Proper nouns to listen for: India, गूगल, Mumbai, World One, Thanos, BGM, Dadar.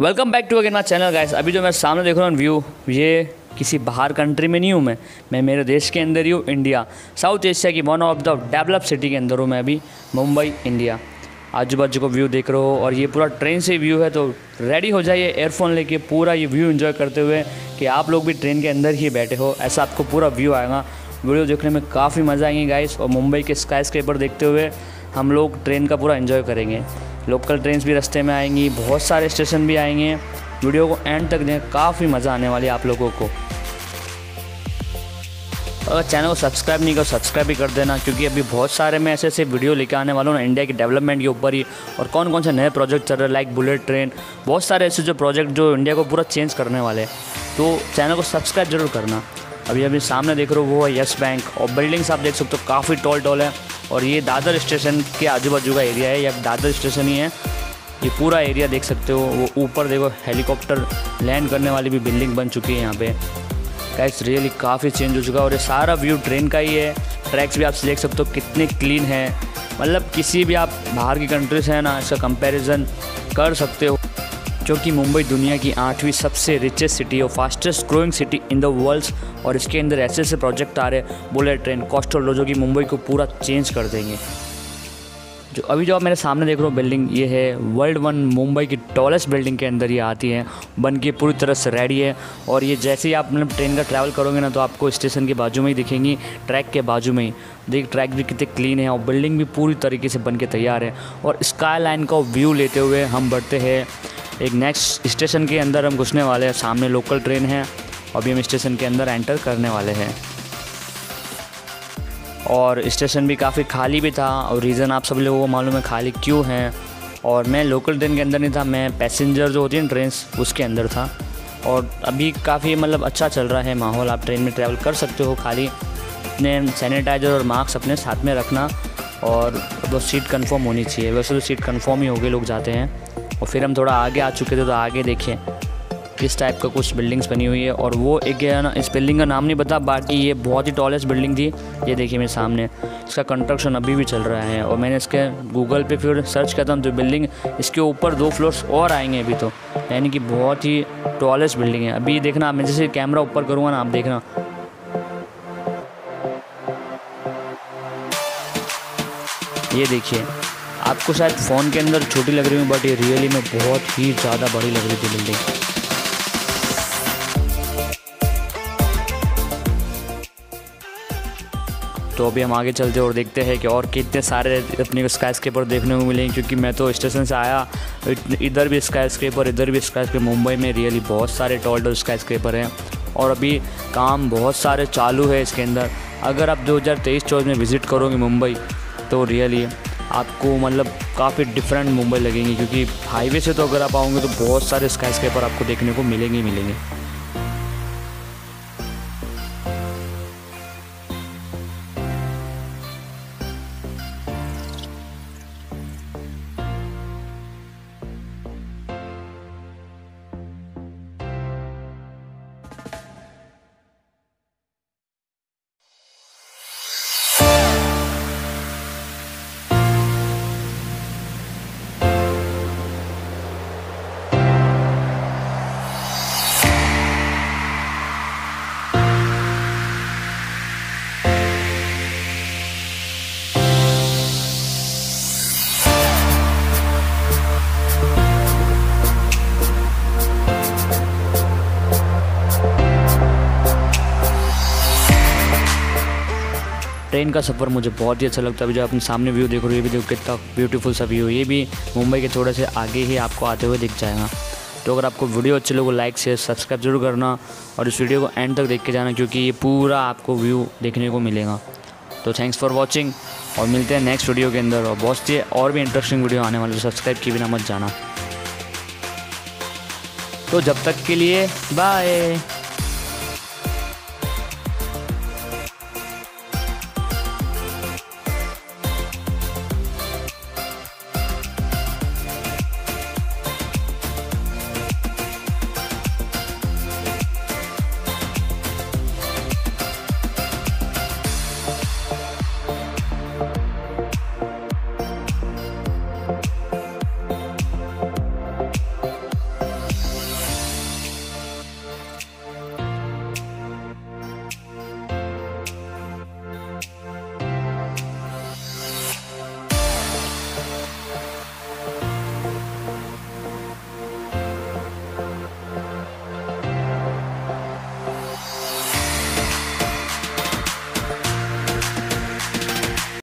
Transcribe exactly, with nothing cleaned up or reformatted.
Welcome back to again my channel guys. अभी जो मैं सामने देख रहा हूँ व्यू, ये किसी बाहर कंट्री में नहीं हूँ मैं मैं मेरे देश के अंदर ही हूँ, इंडिया, साउथ एशिया की one of the develop city के अंदर हूँ मैं अभी, मुंबई इंडिया। आजू बाजू को व्यू देख रहे हो और ये पूरा ट्रेन से व्यू है, तो रेडी हो जाइए एयरफोन लेके पूरा ये व्यू इन्जॉय करते हुए कि आप लोग भी ट्रेन के अंदर ही बैठे हो, ऐसा आपको पूरा व्यू आएगा। वीडियो देखने में काफ़ी मज़ा आएंगे गाइस, और मुंबई के स्काई स्क्रैपर देखते हुए हम लोग ट्रेन का पूरा इन्जॉय करेंगे। लोकल ट्रेन्स भी रास्ते में आएंगी, बहुत सारे स्टेशन भी आएंगे। वीडियो को एंड तक देखें, काफ़ी मज़ा आने वाली है आप लोगों को। अगर चैनल को सब्सक्राइब नहीं करो, सब्सक्राइब भी कर देना, क्योंकि अभी बहुत सारे मैं ऐसे ऐसे वीडियो लेके आने वाला हूँ ना इंडिया के डेवलपमेंट के ऊपर ही, और कौन कौन से नए प्रोजेक्ट चल रहे हैं लाइक बुलेट ट्रेन, बहुत सारे ऐसे जो प्रोजेक्ट जो इंडिया को पूरा चेंज करने वाले हैं, तो चैनल को सब्सक्राइब जरूर करना। अभी अभी सामने देख रहे हो वो है येस बैंक, और बिल्डिंग्स आप देख सकते हो काफ़ी टॉल टॉल है, और ये दादर स्टेशन के आजू बाजू का एरिया है, या दादर स्टेशन ही है ये पूरा एरिया देख सकते हो। वो ऊपर देखो हेलीकॉप्टर लैंड करने वाली भी बिल्डिंग बन चुकी है यहाँ पे गाइस, रियली काफ़ी चेंज हो चुका है। और ये सारा व्यू ट्रेन का ही है, ट्रैक्स भी आप देख सकते हो कितने क्लीन है, मतलब किसी भी आप बाहर की कंट्री से है ना इसका कंपेरिजन कर सकते हो, क्योंकि मुंबई दुनिया की आठवीं सबसे रिचेस्ट सिटी और fastest growing city in the world, और इसके अंदर ऐसे ऐसे प्रोजेक्ट आ रहे हैं, बुलेट ट्रेन, कोस्टल रोड, जो कि मुंबई को पूरा चेंज कर देंगे। जो अभी जो आप मेरे सामने देख रहे हो बिल्डिंग, ये है वर्ल्ड वन, मुंबई की टॉलेस्ट बिल्डिंग के अंदर ये आती है, बन के पूरी तरह से रेडी है। और ये जैसे ही आप मतलब ट्रेन का ट्रैवल करोगे ना, तो आपको स्टेशन के बाजू में ही दिखेंगी, ट्रैक के बाजू में ही। देख ट्रैक भी कितने क्लीन है और बिल्डिंग भी पूरी तरीके से बन के तैयार है। और स्काई लाइन का व्यू लेते हुए हम बढ़ते हैं एक नेक्स्ट स्टेशन के अंदर, हम घुसने वाले हैं। सामने लोकल ट्रेन है, अभी हम स्टेशन के अंदर एंटर करने वाले हैं। और स्टेशन भी काफ़ी खाली भी था, और रीज़न आप सब लोगों को मालूम है खाली क्यों है। और मैं लोकल ट्रेन के अंदर नहीं था, मैं पैसेंजर जो होती है ट्रेन उसके अंदर था। और अभी काफ़ी मतलब अच्छा चल रहा है माहौल, आप ट्रेन में ट्रैवल कर सकते हो खाली, अपने सैनिटाइज़र और मास्क अपने साथ में रखना, और वो सीट कन्फर्म होनी चाहिए। वैसे तो सीट कन्फर्म ही हो गई, लोग जाते हैं। और फिर हम थोड़ा आगे आ चुके थे, तो आगे देखें इस टाइप का कुछ बिल्डिंग्स बनी हुई है, और वो एक है ना, इस बिल्डिंग का नाम नहीं पता, बाकी ये बहुत ही टॉलेस्ट बिल्डिंग थी, ये देखिए मेरे सामने। इसका कंस्ट्रक्शन अभी भी चल रहा है, और मैंने इसके गूगल पे फिर सर्च करता हूँ, तो बिल्डिंग इसके ऊपर दो फ्लोर्स और आएंगे अभी, तो यानी कि बहुत ही टॉलेस्ट बिल्डिंग है। अभी देखना आप, मैं जैसे कैमरा ऊपर करूँगा ना, आप देखना ये देखिए, आपको शायद फ़ोन के अंदर छोटी लग रही हूँ, बट ये रियली में बहुत ही ज़्यादा बड़ी लग रही थी बिल्डिंग। तो अभी हम आगे चलते हैं और देखते हैं कि और कितने सारे अपने को स्काई स्क्रैपर देखने को मिलेंगे, क्योंकि मैं तो स्टेशन से आया, इधर भी स्काई स्क्रैपर, इधर भी स्काई स्क्रैपर। मुंबई में रियली बहुत सारे टॉल टॉल स्काई स्क्रैपर हैं, और अभी काम बहुत सारे चालू है इसके अंदर। अगर आप दो हज़ार तेईस चौबीस में विज़िट करोगे मुंबई, तो रियली आपको मतलब काफ़ी डिफरेंट मुंबई लगेंगी, क्योंकि हाईवे से तो अगर आप आओगे तो बहुत सारे स्काई स्क्रैपर आपको देखने को मिलेंगे ही मिलेंगे। ट्रेन का सफ़र मुझे बहुत ही अच्छा लगता है। अभी जो अपने सामने व्यू देख रहे हो, ये भी देखो कितना ब्यूटीफुल सा व्यू, ये भी मुंबई के थोड़े से आगे ही आपको आते हुए दिख जाएगा। तो अगर आपको वीडियो अच्छी लगे, लाइक शेयर सब्सक्राइब जरूर करना, और इस वीडियो को एंड तक देख के जाना, क्योंकि ये पूरा आपको व्यू देखने को मिलेगा। तो थैंक्स फॉर वॉचिंग, और मिलते हैं नेक्स्ट वीडियो के अंदर, और बहुत से और भी इंटरेस्टिंग वीडियो आने वाले, सब्सक्राइब किए बिना मत जाना। तो जब तक के लिए बाय।